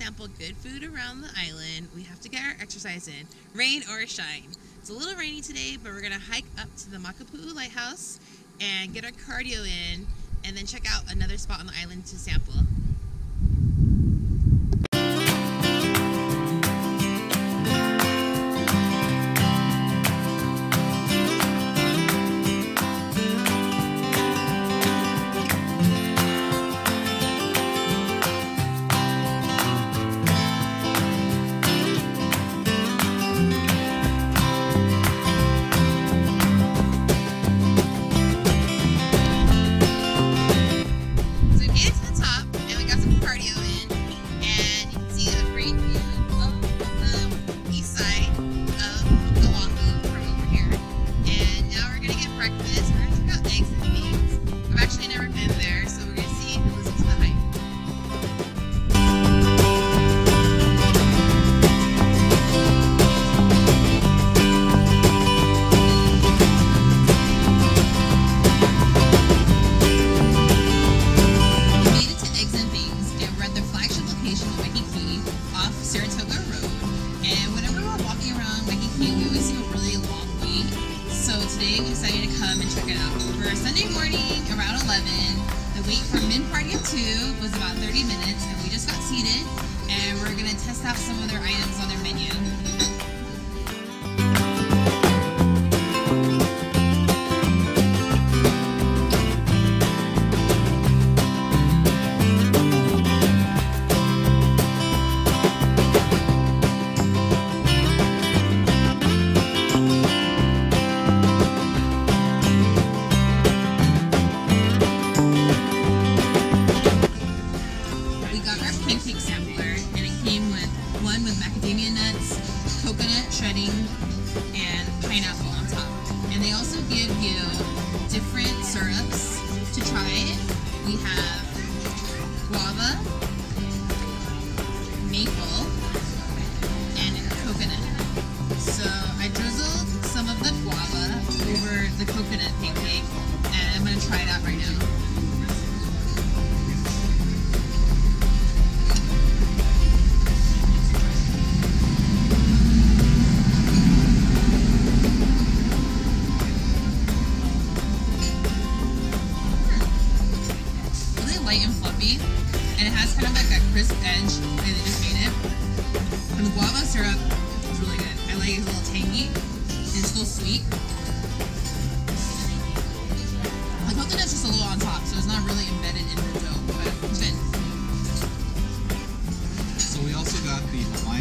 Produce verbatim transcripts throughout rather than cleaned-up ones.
sample good food around the island. We have to get our exercise in, rain or shine. It's a little rainy today, but we're going to hike up to the Makapu'u Lighthouse and get our cardio in, and then check out another spot on the island to sample. Was about thirty minutes, and we just got seated, and we're gonna test out some of their items on their menu.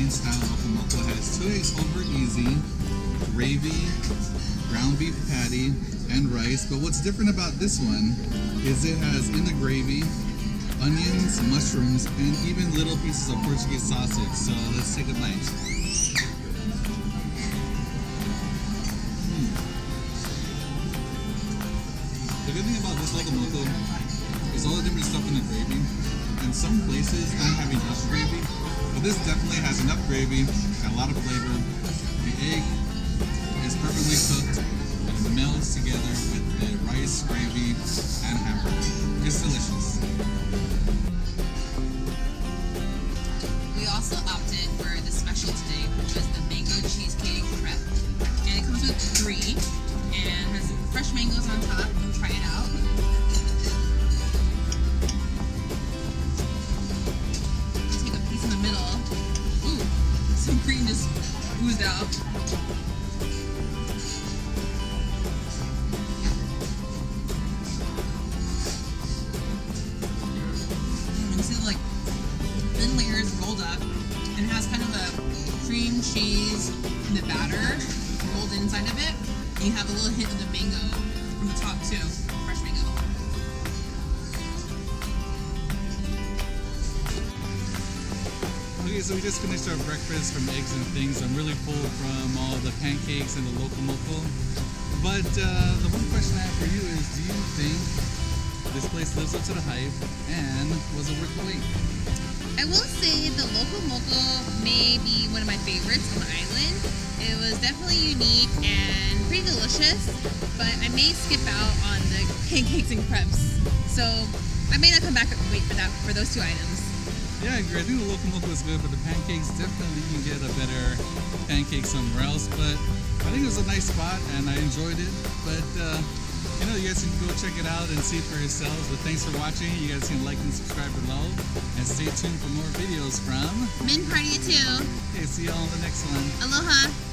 Style loco moco has two eggs over easy, gravy, ground beef patty, and rice. But what's different about this one is it has in the gravy onions, mushrooms, and even little pieces of Portuguese sausage. So let's take a bite. Mm. The good thing about this loco moco is all the different stuff in the gravy. And some places don't have enough gravy. But this definitely has enough gravy, got a lot of flavor. The egg is perfectly cooked and it melts together with the rice, gravy, and hamburger. It's delicious. We also opted for the special today, which is the mango cheesecake prep. And it comes with three and has fresh mangoes on top. We'll try it out. Cream just oozed out. Mm, you see the like thin layers rolled up, and it has kind of a cream cheese in the batter rolled inside of it. And you have a little hint of the mango on the top too, fresh mango. Okay, so we just finished our breakfast from Eggs 'n Things. I'm really full from all the pancakes and the loco moco. But uh, the one question I have for you is, do you think this place lives up to the hype and was it worth the wait? I will say the loco moco may be one of my favorites on the island. It was definitely unique and pretty delicious, but I may skip out on the pancakes and crepes. So I may not come back and wait for that for those two items. Yeah, I agree. I think the loco moco is good, but the pancakes, definitely you can get a better pancake somewhere else. But I think it was a nice spot and I enjoyed it. But uh, you know, you guys can go check it out and see for yourselves. But thanks for watching. You guys can like and subscribe below, and stay tuned for more videos from Min Party of two. Okay, see y'all on the next one. Aloha.